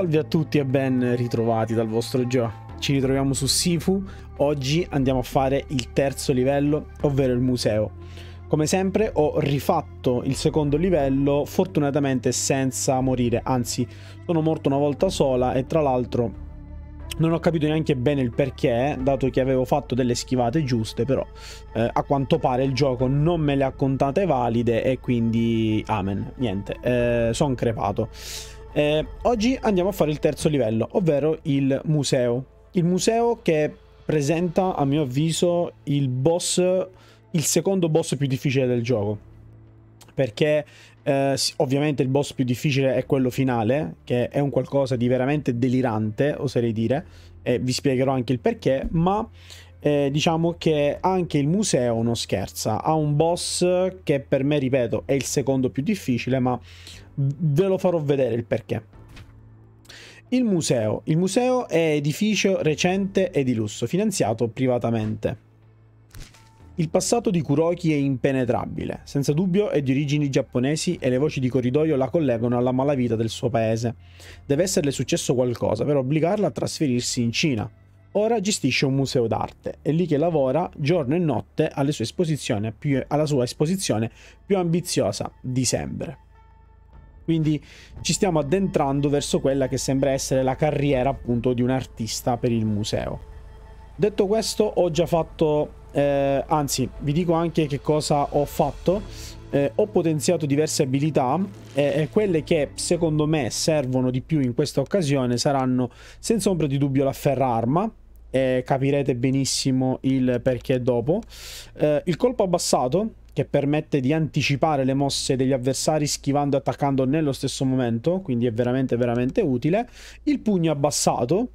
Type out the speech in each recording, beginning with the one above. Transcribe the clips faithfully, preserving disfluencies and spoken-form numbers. Salve a tutti e ben ritrovati dal vostro Gio. Ci ritroviamo su Sifu. Oggi andiamo a fare il terzo livello, ovvero il museo. Come sempre ho rifatto il secondo livello, fortunatamente senza morire. Anzi, sono morto una volta sola e tra l'altro non ho capito neanche bene il perché, dato che avevo fatto delle schivate giuste, però eh, a quanto pare il gioco non me le ha contate valide e quindi amen, niente, eh, sono crepato. Eh, oggi andiamo a fare il terzo livello, ovvero il museo. Il museo che presenta, a mio avviso, il boss, il secondo boss più difficile del gioco. Perché eh, ovviamente il boss più difficile è quello finale, che è un qualcosa di veramente delirante, oserei dire, e vi spiegherò anche il perché, ma eh, diciamo che anche il museo non scherza. Ha un boss che per me, ripeto, è il secondo più difficile, ma ve lo farò vedere il perché. Il museo. Il museo è edificio recente e di lusso, finanziato privatamente. Il passato di Kuroki è impenetrabile. Senza dubbio è di origini giapponesi e le voci di corridoio la collegano alla malavita del suo paese. Deve esserle successo qualcosa per obbligarla a trasferirsi in Cina. Ora gestisce un museo d'arte. È lì che lavora giorno e notte alla sua esposizione più, alla sua esposizione più ambiziosa di sempre. Quindi ci stiamo addentrando verso quella che sembra essere la carriera appunto di un artista per il museo. Detto questo, ho già fatto, eh, anzi vi dico anche che cosa ho fatto. Eh, ho potenziato diverse abilità e quelle che secondo me servono di più in questa occasione saranno senza ombra di dubbio la Ferrarma. E capirete benissimo il perché dopo. Eh, il colpo abbassato, che permette di anticipare le mosse degli avversari schivando e attaccando nello stesso momento, quindi è veramente veramente utile. Il pugno abbassato,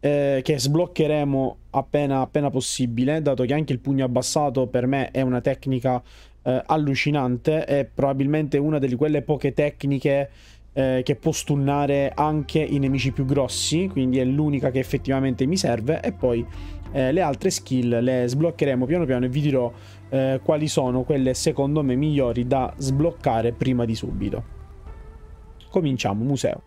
eh, che sbloccheremo appena, appena possibile, dato che anche il pugno abbassato per me è una tecnica eh, allucinante, è probabilmente una di quelle poche tecniche eh, che può stunnare anche i nemici più grossi, quindi è l'unica che effettivamente mi serve. E poi eh, le altre skill le sbloccheremo piano piano e vi dirò Eh, quali sono quelle secondo me migliori da sbloccare prima di subito. Cominciamo, museo.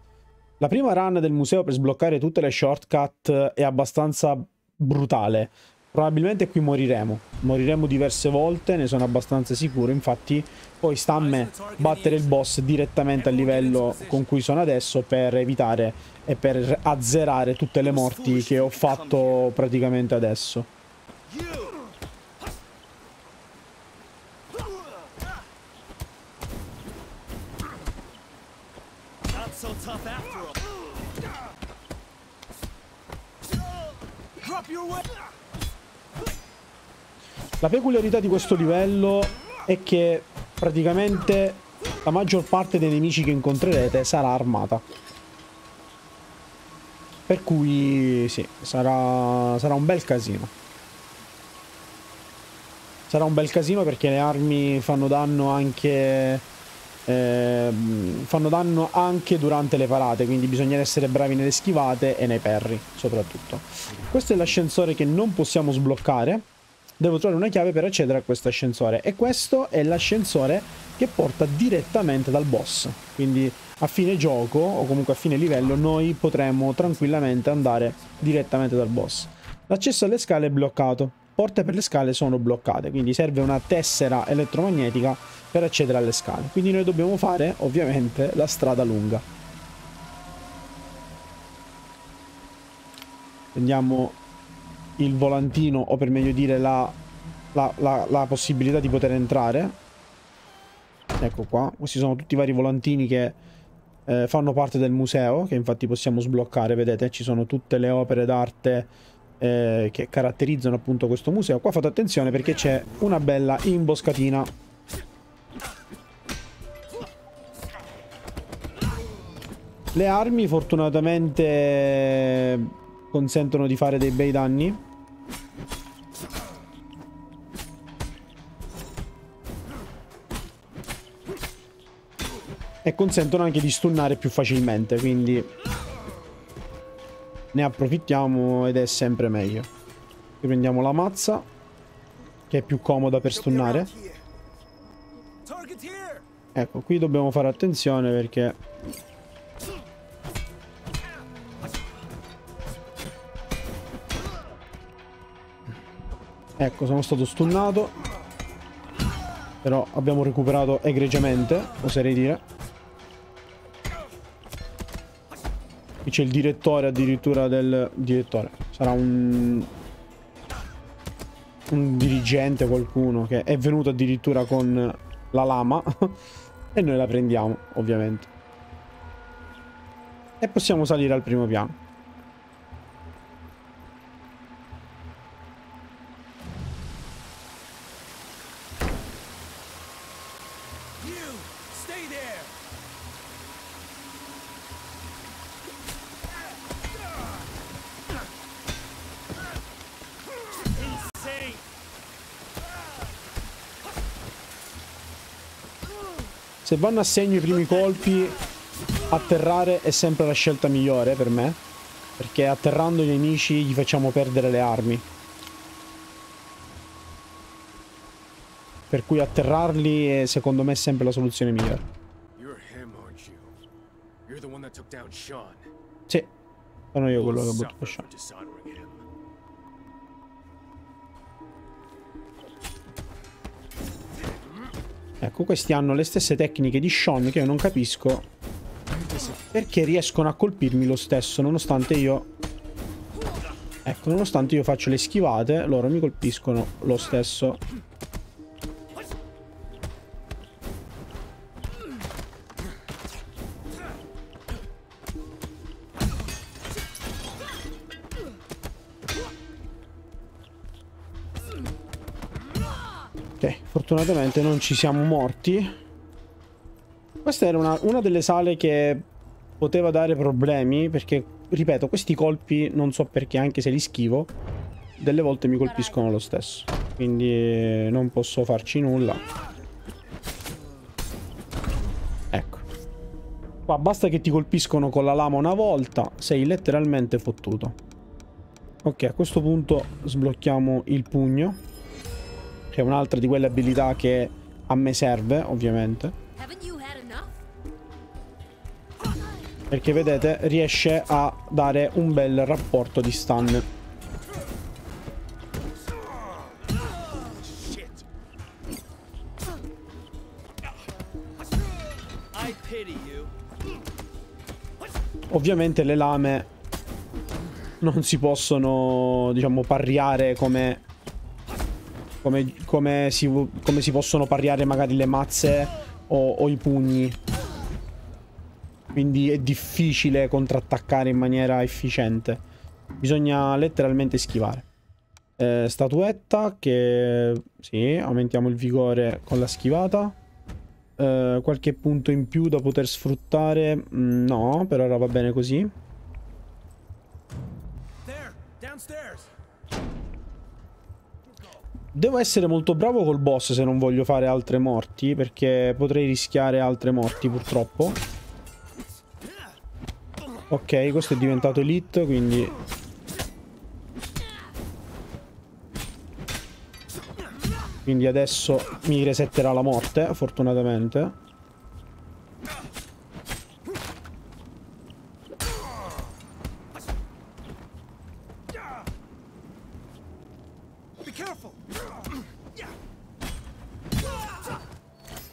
La prima run del museo per sbloccare tutte le shortcut è abbastanza brutale. Probabilmente qui moriremo. Moriremo diverse volte, ne sono abbastanza sicuro. Infatti poi sta a me battere il boss direttamente al livello con cui sono adesso per evitare e per azzerare tutte le morti che ho fatto praticamente adesso. La peculiarità di questo livello è che praticamente la maggior parte dei nemici che incontrerete sarà armata. Per cui sì, sarà, sarà un bel casino. Sarà un bel casino perché le armi fanno danno anche... Eh, fanno danno anche durante le parate, quindi bisogna essere bravi nelle schivate e nei parry soprattutto. Questo è l'ascensore che non possiamo sbloccare. Devo trovare una chiave per accedere a questo ascensore, e questo è l'ascensore che porta direttamente dal boss, quindi a fine gioco o comunque a fine livello noi potremo tranquillamente andare direttamente dal boss. L'accesso alle scale è bloccato, porte per le scale sono bloccate, quindi serve una tessera elettromagnetica per accedere alle scale. Quindi noi dobbiamo fare ovviamente la strada lunga. Prendiamo il volantino, o per meglio dire la, la, la, la possibilità di poter entrare. Ecco qua, questi sono tutti i vari volantini che eh, fanno parte del museo, che infatti possiamo sbloccare. Vedete, ci sono tutte le opere d'arte Eh, che caratterizzano appunto questo museo. Qua fate attenzione perché c'è una bella imboscatina. Le armi fortunatamente consentono di fare dei bei danni. E consentono anche di stunnare più facilmente, quindi ne approfittiamo ed è sempre meglio. Prendiamo la mazza, che è più comoda per stunnare. Ecco, qui dobbiamo fare attenzione perché Ecco, sono stato stunnato. Però abbiamo recuperato egregiamente, oserei dire. Qui c'è il direttore addirittura del... Direttore. Sarà un... un dirigente, qualcuno che è venuto addirittura con la lama e noi la prendiamo, ovviamente. E possiamo salire al primo piano. Se vanno a segno i primi colpi, atterrare è sempre la scelta migliore per me, perché atterrando i nemici gli facciamo perdere le armi. Per cui atterrarli è, secondo me, è sempre la soluzione migliore. Sì, sono io quello che ho buttato Sean. Ecco, questi hanno le stesse tecniche di Sean che io non capisco perché riescono a colpirmi lo stesso, nonostante io... Ecco, nonostante io faccio le schivate, loro mi colpiscono lo stesso. Fortunatamente non ci siamo morti. Questa era una, una delle sale che poteva dare problemi, perché, ripeto, questi colpi, non so perché, anche se li schivo, delle volte mi colpiscono lo stesso. Quindi non posso farci nulla. Ecco. Qua basta che ti colpiscono con la lama una volta, sei letteralmente fottuto. Ok, a questo punto sblocchiamo il pugno, che è un'altra di quelle abilità che a me serve, ovviamente. Perché vedete, riesce a dare un bel rapporto di stun. Ovviamente le lame non si possono, diciamo, parriare come... Come, come, si, come si possono parriare magari le mazze o, o i pugni. Quindi è difficile contrattaccare in maniera efficiente. Bisogna letteralmente schivare. eh, Statuetta che... Sì, aumentiamo il vigore con la schivata. eh, Qualche punto in più da poter sfruttare. No, per ora va bene così. Devo essere molto bravo col boss se non voglio fare altre morti, perché potrei rischiare altre morti, purtroppo. Ok, questo è diventato elite, quindi... Quindi adesso mi resetterà la morte, fortunatamente.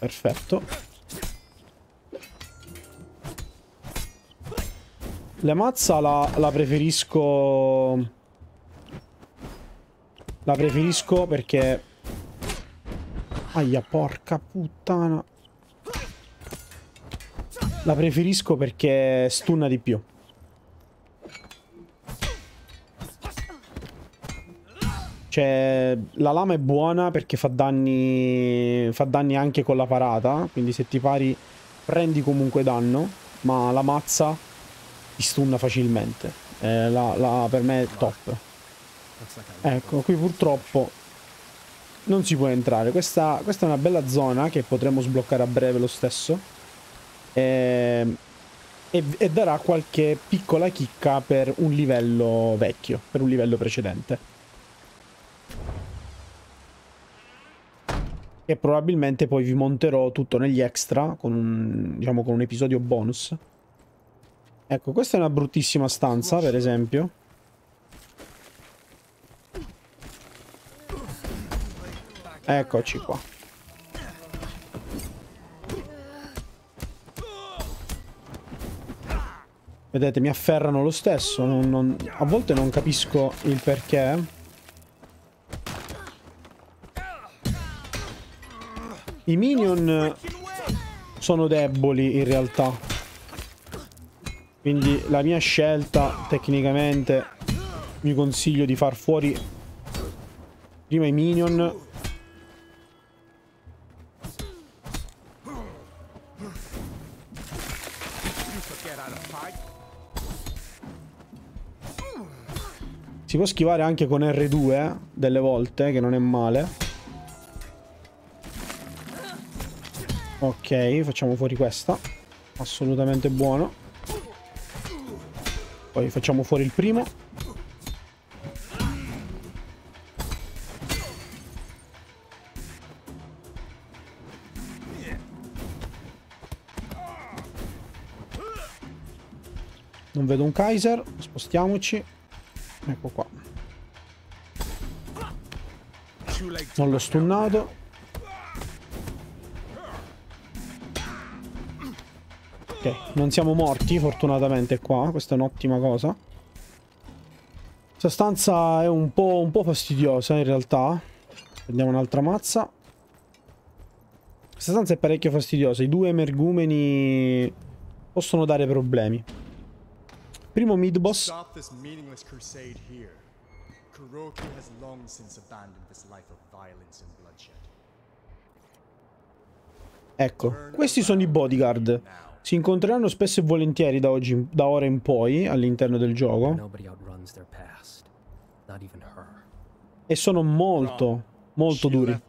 Perfetto. La mazza la, la preferisco. La preferisco perché... Aia, porca puttana. La preferisco perché stunna di più. Cioè, la lama è buona perché fa danni, fa danni anche con la parata, quindi se ti pari prendi comunque danno, ma la mazza ti stunna facilmente. Eh, la, la, per me è top. Ecco, qui purtroppo non si può entrare. Questa, questa è una bella zona che potremo sbloccare a breve lo stesso. Eh, e, e darà qualche piccola chicca per un livello vecchio, per un livello precedente. E probabilmente poi vi monterò tutto negli extra con un, diciamo, con un episodio bonus. Ecco, questa è una bruttissima stanza, per esempio. Eccoci qua. Vedete, mi afferrano lo stesso. Non, non... A volte non capisco il perché. I minion sono deboli in realtà. Quindi la mia scelta, tecnicamente, mi consiglio di far fuori prima i minion. Si può schivare anche con R due eh, delle volte, che non è male. Ok, facciamo fuori questa. Assolutamente buono. Poi facciamo fuori il primo. Non vedo un Kaiser. Spostiamoci. Ecco qua. Non l'ho stunnato. Ok, non siamo morti fortunatamente qua. Questa è un'ottima cosa. Questa stanza è un po', un po' fastidiosa in realtà. Prendiamo un'altra mazza. Questa stanza è parecchio fastidiosa. I due emergumeni possono dare problemi. Primo mid boss. Stop this meaningless crusade here. Kuroki has long since abandoned this life of violence and bloodshed. Ecco, questi sono i bodyguard. Si incontreranno spesso e volentieri da oggi, da ora in poi all'interno del gioco. E sono molto, molto duri.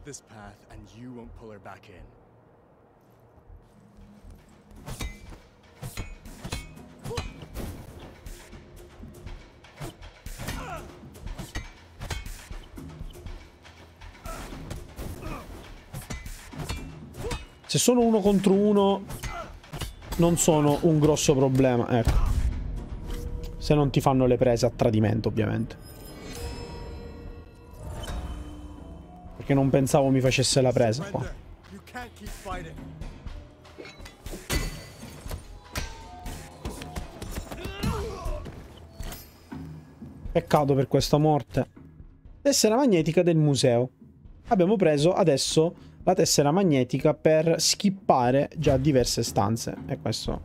Se sono uno contro uno non sono un grosso problema, ecco. Se non ti fanno le prese a tradimento, ovviamente. Perché non pensavo mi facesse la presa qua. Peccato per questa morte. Tessera magnetica del museo. Abbiamo preso adesso la tessera magnetica per skippare già diverse stanze. E questo,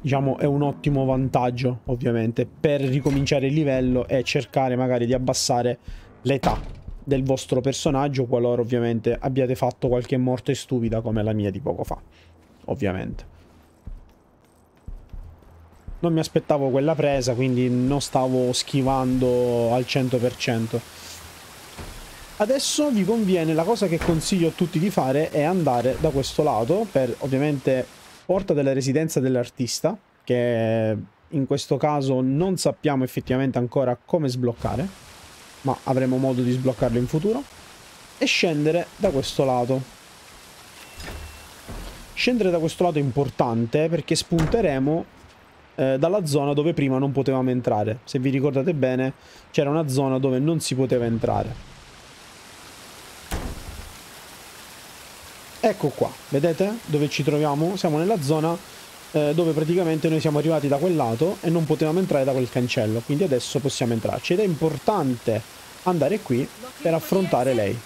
diciamo, è un ottimo vantaggio, ovviamente, per ricominciare il livello e cercare magari di abbassare l'età del vostro personaggio, qualora ovviamente abbiate fatto qualche morte stupida come la mia di poco fa. Ovviamente non mi aspettavo quella presa, quindi non stavo schivando al cento per cento. Adesso vi conviene, la cosa che consiglio a tutti di fare è andare da questo lato, per ovviamente porta della residenza dell'artista, che in questo caso non sappiamo effettivamente ancora come sbloccare, ma avremo modo di sbloccarlo in futuro, e scendere da questo lato. Scendere da questo lato è importante perché spunteremo eh, dalla zona dove prima non potevamo entrare. Se vi ricordate bene, c'era una zona dove non si poteva entrare. Ecco qua, vedete dove ci troviamo? Siamo nella zona eh, dove praticamente noi siamo arrivati da quel lato e non potevamo entrare da quel cancello. Quindi adesso possiamo entrarci ed è importante andare qui per affrontare lei.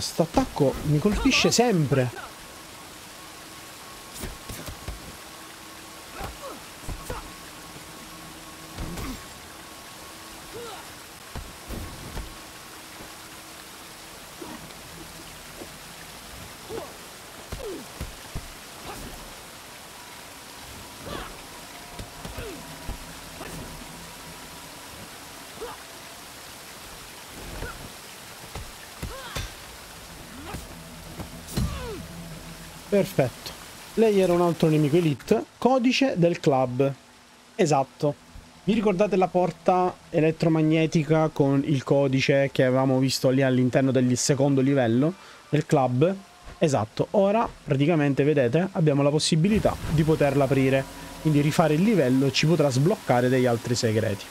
Sto attacco mi colpisce sempre. Perfetto. Lei era un altro nemico elite. Codice del club. Esatto. Vi ricordate la porta elettromagnetica con il codice che avevamo visto lì all'interno del secondo livello del club? Esatto, ora praticamente vedete abbiamo la possibilità di poterla aprire, quindi rifare il livello ci potrà sbloccare degli altri segreti.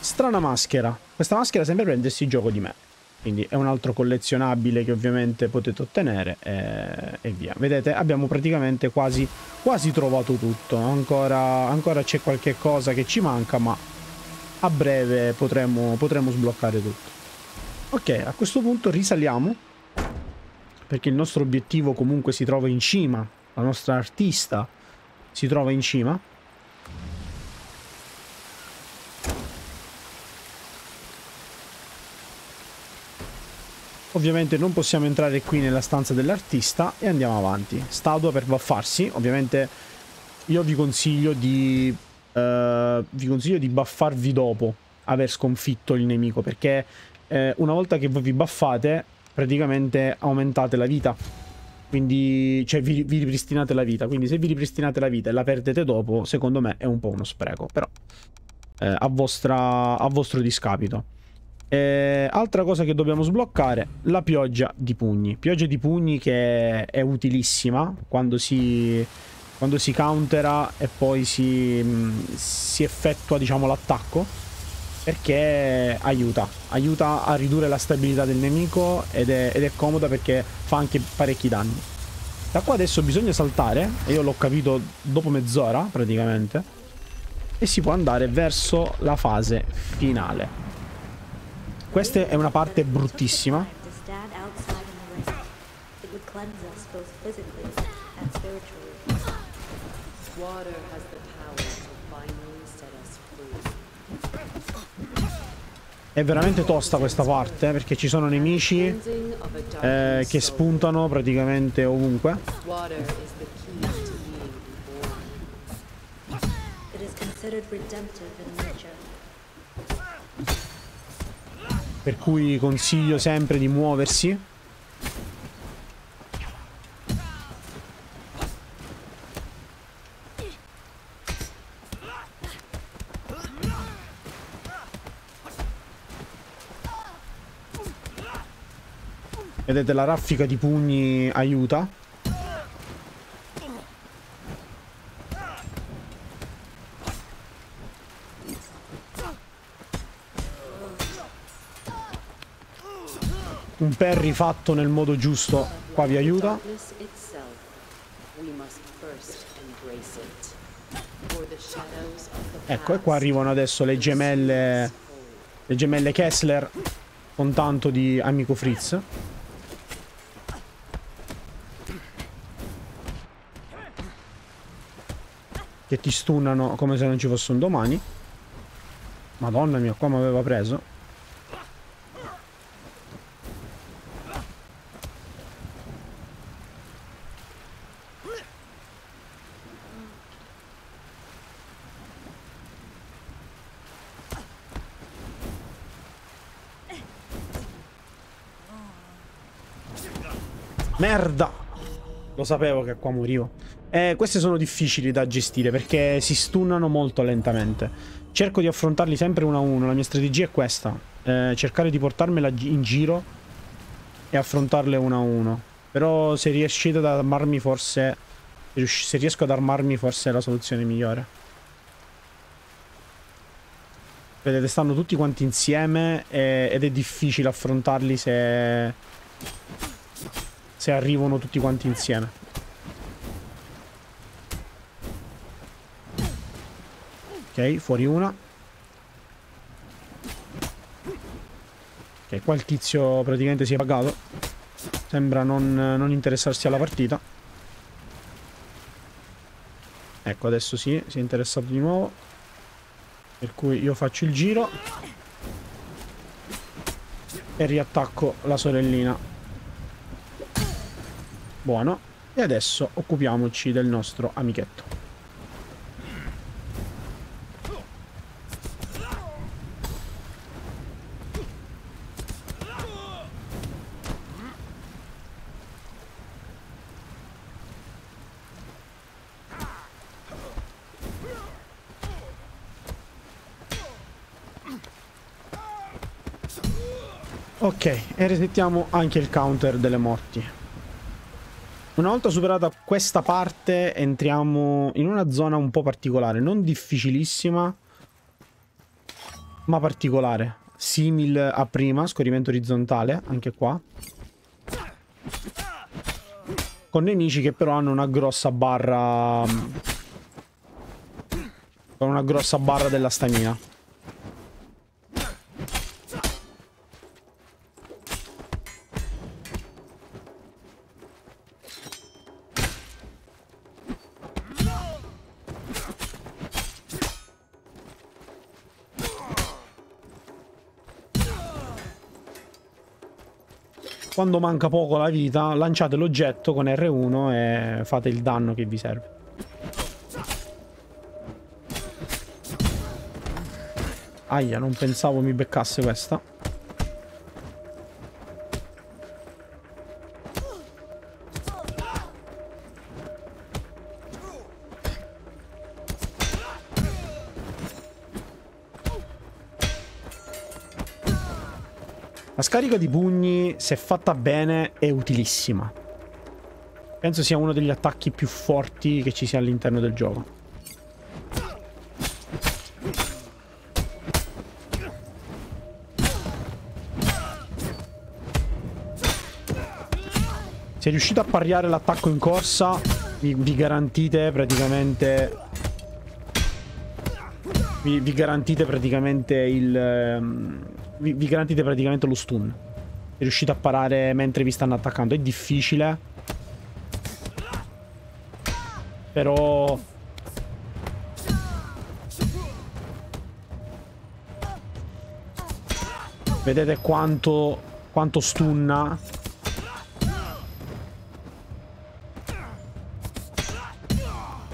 Strana maschera, questa maschera sembra prendersi gioco di me, quindi è un altro collezionabile che ovviamente potete ottenere e, e via. Vedete abbiamo praticamente quasi, quasi trovato tutto, ancora, ancora c'è qualche cosa che ci manca, ma a breve potremo, potremo sbloccare tutto. Ok, a questo punto risaliamo, perché il nostro obiettivo comunque si trova in cima, la nostra artista si trova in cima. Ovviamente non possiamo entrare qui nella stanza dell'artista e andiamo avanti. Statua per baffarsi. Ovviamente io vi consiglio di eh, vi consiglio di baffarvi dopo aver sconfitto il nemico, perché eh, una volta che voi vi baffate praticamente aumentate la vita, quindi cioè vi, vi ripristinate la vita, quindi se vi ripristinate la vita e la perdete dopo, secondo me è un po' uno spreco, però eh, a, vostra, a vostro discapito. Eh, altra cosa che dobbiamo sbloccare, la pioggia di pugni. Pioggia di pugni che è utilissima quando si, quando si countera e poi si, si effettua, diciamo, l'attacco, perché aiuta, aiuta a ridurre la stabilità del nemico ed è, ed è comoda perché fa anche parecchi danni. Da qua adesso bisogna saltare, e io l'ho capito dopo mezz'ora praticamente, e si può andare verso la fase finale. Questa è una parte bruttissima. È veramente tosta questa parte, perché ci sono nemici eh, che spuntano praticamente ovunque. Per cui consiglio sempre di muoversi. Vedete, la raffica di pugni aiuta. Un parry fatto nel modo giusto qua vi aiuta. Ecco, e qua arrivano adesso le gemelle le gemelle Kessler con tanto di amico Fritz. Che ti stunnano come se non ci fosse un domani. Madonna mia, qua mi aveva preso. Merda! Lo sapevo che qua morivo. Eh, queste sono difficili da gestire perché si stunnano molto lentamente. Cerco di affrontarli sempre uno a uno. La mia strategia è questa. Eh, cercare di portarmela in giro e affrontarle uno a uno. Però se riuscite ad armarmi forse... Se riesco ad armarmi forse è la soluzione migliore. Vedete, stanno tutti quanti insieme e... ed è difficile affrontarli se... se arrivano tutti quanti insieme. Ok, fuori una. Ok, qua il tizio praticamente si è pagato. Sembra non, non interessarsi alla partita. Ecco, adesso sì, si è interessato di nuovo. Per cui io faccio il giro e riattacco la sorellina. Buono, e adesso occupiamoci del nostro amichetto. Ok, e resettiamo anche il counter delle morti. Una volta superata questa parte entriamo in una zona un po' particolare, non difficilissima ma particolare, simile a prima, scorrimento orizzontale anche qua, con nemici che però hanno una grossa barra, con una grossa barra della stamina. Quando manca poco la vita, lanciate l'oggetto con erre uno e fate il danno che vi serve. Aia, non pensavo mi beccasse questa. La scarica di pugni, se fatta bene, è utilissima. Penso sia uno degli attacchi più forti che ci sia all'interno del gioco. Se riuscite a parriare l'attacco in corsa, vi, vi garantite praticamente... Vi, vi garantite praticamente il... Um, Vi, vi garantite praticamente lo stun. Riuscite a parare mentre vi stanno attaccando. È difficile, però vedete quanto Quanto stunna.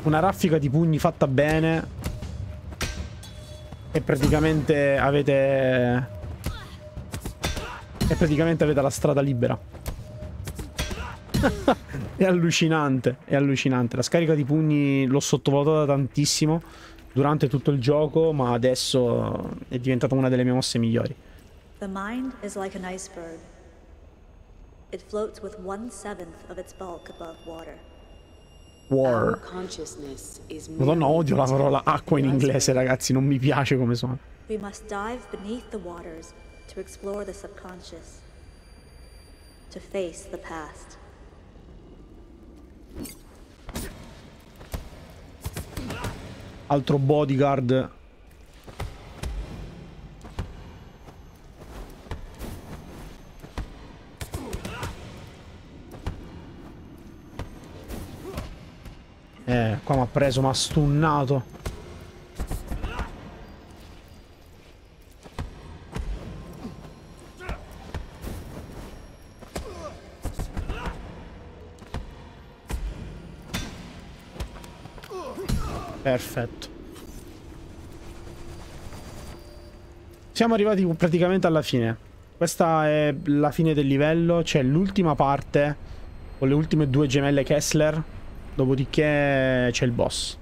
Una raffica di pugni fatta bene e praticamente avete... E praticamente avete la strada libera. È allucinante, è allucinante. La scarica di pugni l'ho sottovalutata tantissimo durante tutto il gioco, ma adesso è diventata una delle mie mosse migliori. The mind is like an iceberg. It floats with one seventh of its bulk above water. War. Madonna, odio la parola acqua in inglese, ragazzi, non mi piace come suona. We must dive beneath the waters. To explore the subconscious, to face the past. Altro bodyguard. Eh, qua mi ha preso, mi ha stunnato. Perfetto. Siamo arrivati praticamente alla fine. Questa è la fine del livello. C'è l'ultima parte con le ultime due gemelle Kessler. Dopodiché c'è il boss.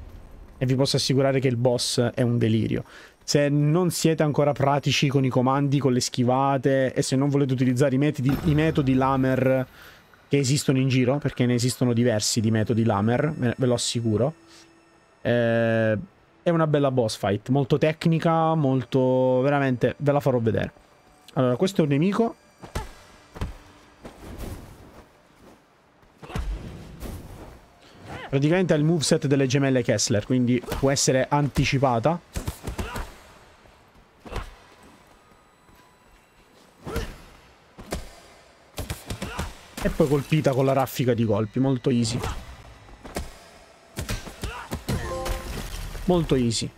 E vi posso assicurare che il boss è un delirio. Se non siete ancora pratici con i comandi, con le schivate, e se non volete utilizzare i metodi, i metodi lamer che esistono in giro, perché ne esistono diversi di metodi lamer, ve lo assicuro. Eh, è una bella boss fight, molto tecnica, molto... veramente ve la farò vedere. Allora, questo è un nemico. Praticamente ha il moveset delle gemelle Kessler, quindi può essere anticipata. E poi colpita con la raffica di colpi, molto easy. Molto easy.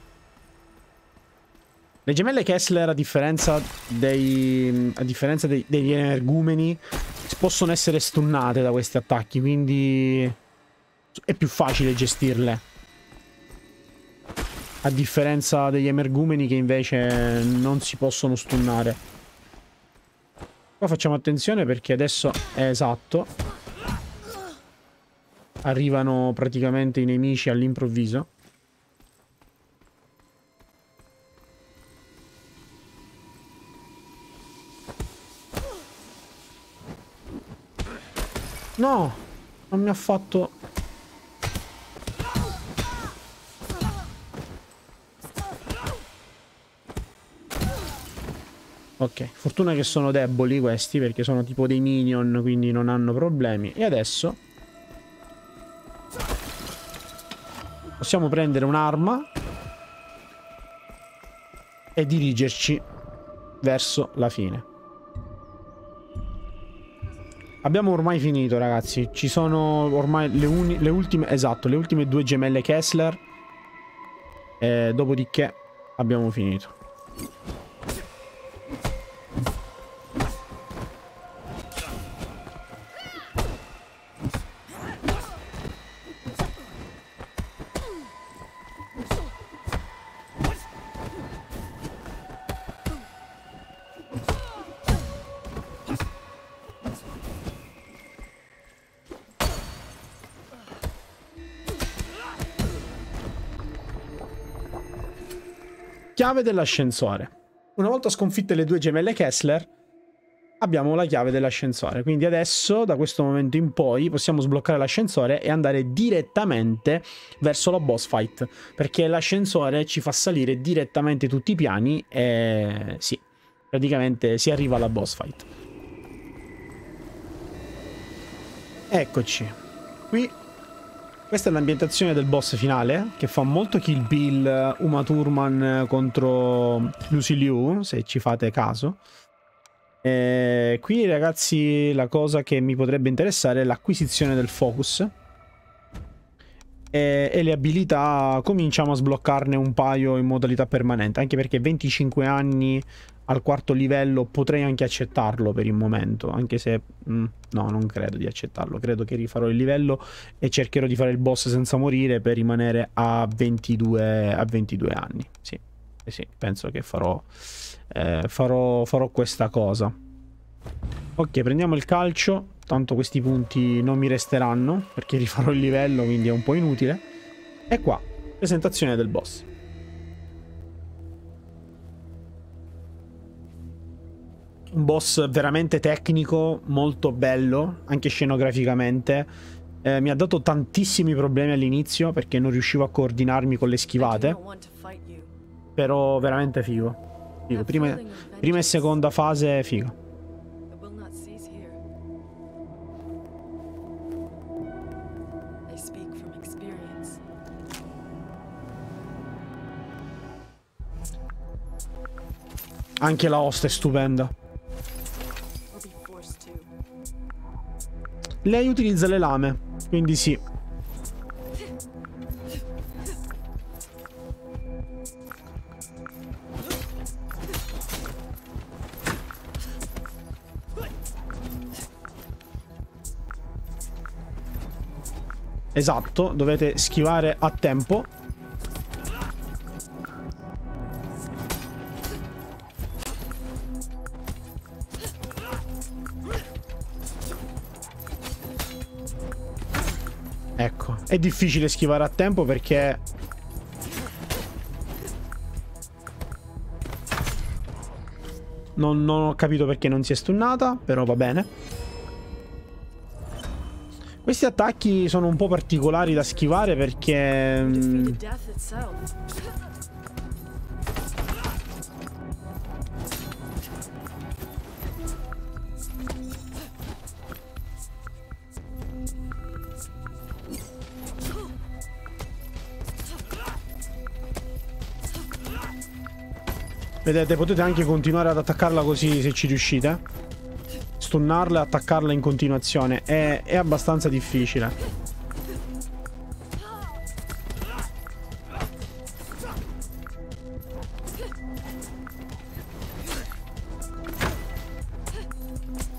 Le gemelle Kessler, a differenza dei a differenza dei, degli energumeni, possono essere stunnate da questi attacchi, quindi è più facile gestirle, a differenza degli energumeni che invece non si possono stunnare. Qua facciamo attenzione perché adesso è esatto, arrivano praticamente i nemici all'improvviso. No, non mi ha fatto. Ok, fortuna che sono deboli questi, perché sono tipo dei minion, quindi non hanno problemi. E adesso possiamo prendere un'arma e dirigerci verso la fine. Abbiamo ormai finito, ragazzi. Ci sono ormai le, uni le ultime, esatto, le ultime due gemelle Kessler. E dopodiché abbiamo finito. Chiave dell'ascensore. Una volta sconfitte le due gemelle Kessler, abbiamo la chiave dell'ascensore. Quindi adesso, da questo momento in poi, possiamo sbloccare l'ascensore e andare direttamente verso la boss fight, perché l'ascensore ci fa salire direttamente tutti i piani e sì, praticamente si arriva alla boss fight. Eccoci qui. Questa è l'ambientazione del boss finale, che fa molto Kill Bill, Uma Thurman contro Lucy Liu, se ci fate caso. E qui, ragazzi, la cosa che mi potrebbe interessare è l'acquisizione del focus. E, e le abilità cominciamo a sbloccarne un paio in modalità permanente, anche perché venticinque anni al quarto livello potrei anche accettarlo per il momento, anche se mh, no, non credo di accettarlo. Credo che rifarò il livello e cercherò di fare il boss senza morire per rimanere a ventidue, a ventidue anni. Sì, eh sì, penso che farò, eh, farò, farò questa cosa. Ok, prendiamo il calcio. Tanto questi punti non mi resteranno, perché rifarò il livello, quindi è un po' inutile. E qua, presentazione del boss. Un boss veramente tecnico, molto bello, anche scenograficamente. Eh, mi ha dato tantissimi problemi all'inizio, perché non riuscivo a coordinarmi con le schivate. Però veramente figo. Figo. Prima, prima e seconda fase, figo. Anche la host è stupenda. Lei utilizza le lame, quindi sì. Esatto, dovete schivare a tempo. Ecco, è difficile schivare a tempo perché... Non, non ho capito perché non si è stunnata, però va bene. Questi attacchi sono un po' particolari da schivare perché... Vedete, potete anche continuare ad attaccarla così se ci riuscite. Stunnarla e attaccarla in continuazione. È, è abbastanza difficile.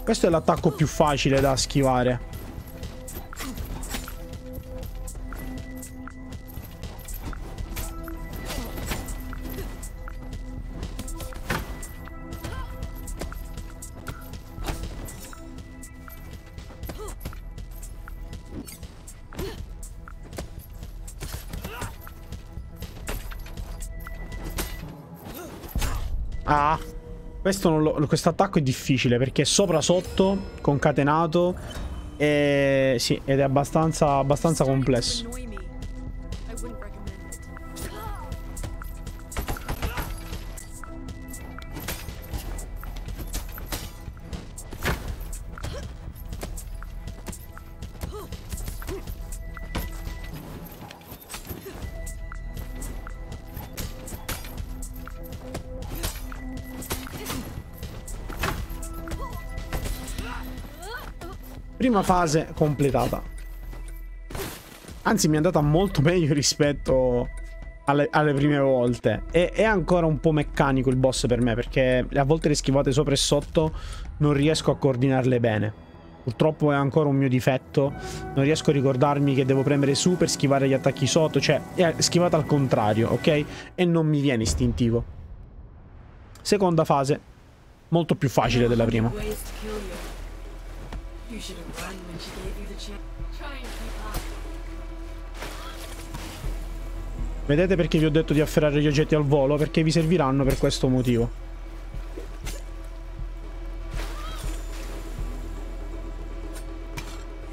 Questo è l'attacco più facile da schivare. Ah, questo attacco è difficile perché sopra sotto, concatenato, E sì, ed è abbastanza, abbastanza complesso. Prima fase completata. Anzi, mi è andata molto meglio rispetto alle, alle prime volte. E, è ancora un po' meccanico il boss per me, perché a volte le schivate sopra e sotto non riesco a coordinarle bene. Purtroppo è ancora un mio difetto. Non riesco a ricordarmi che devo premere su per schivare gli attacchi sotto. Cioè, è schivata al contrario, ok? E non mi viene istintivo. Seconda fase, molto più facile della prima. You should have run when she gave you the chance. Try and keep up. Vedete perché vi ho detto di afferrare gli oggetti al volo? Perché vi serviranno per questo motivo.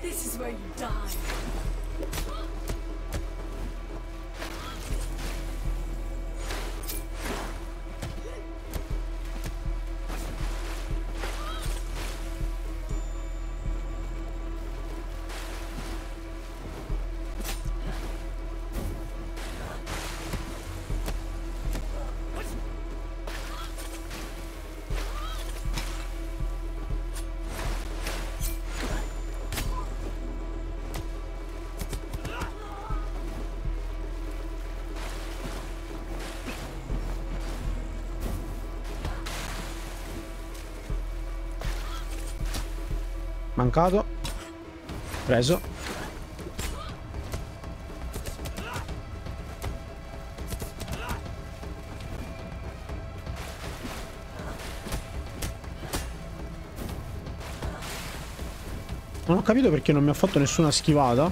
This is where you die. Mancato. Preso. Non ho capito perché non mi ha fatto nessuna schivata.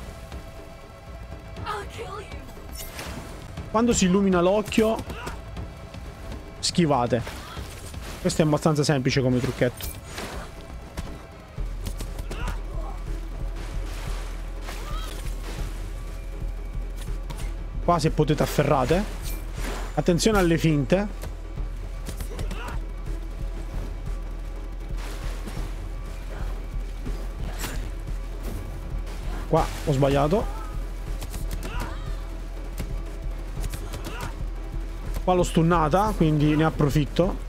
Quando si illumina l'occhio, schivate. Questo è abbastanza semplice come trucchetto. Qua, se potete, afferrate. Attenzione alle finte. Qua ho sbagliato. Qua l'ho stunnata, quindi ne approfitto.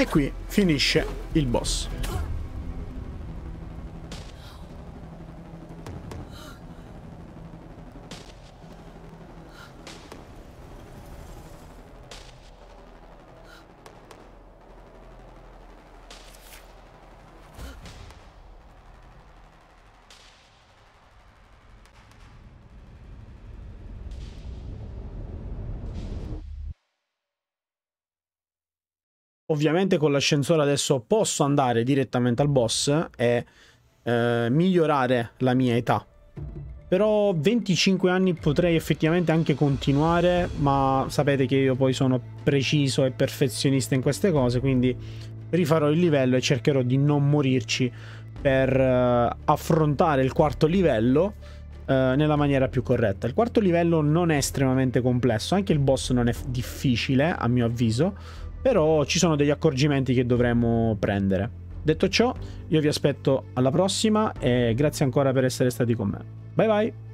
E qui finisce il boss. Ovviamente con l'ascensore adesso posso andare direttamente al boss e eh, migliorare la mia età. Però venticinque anni potrei effettivamente anche continuare, ma sapete che io poi sono preciso e perfezionista in queste cose, quindi rifarò il livello e cercherò di non morirci per eh, affrontare il quarto livello eh, nella maniera più corretta. Il quarto livello non è estremamente complesso, anche il boss non è difficile a mio avviso. Però ci sono degli accorgimenti che dovremo prendere. Detto ciò, io vi aspetto alla prossima e grazie ancora per essere stati con me. Bye bye!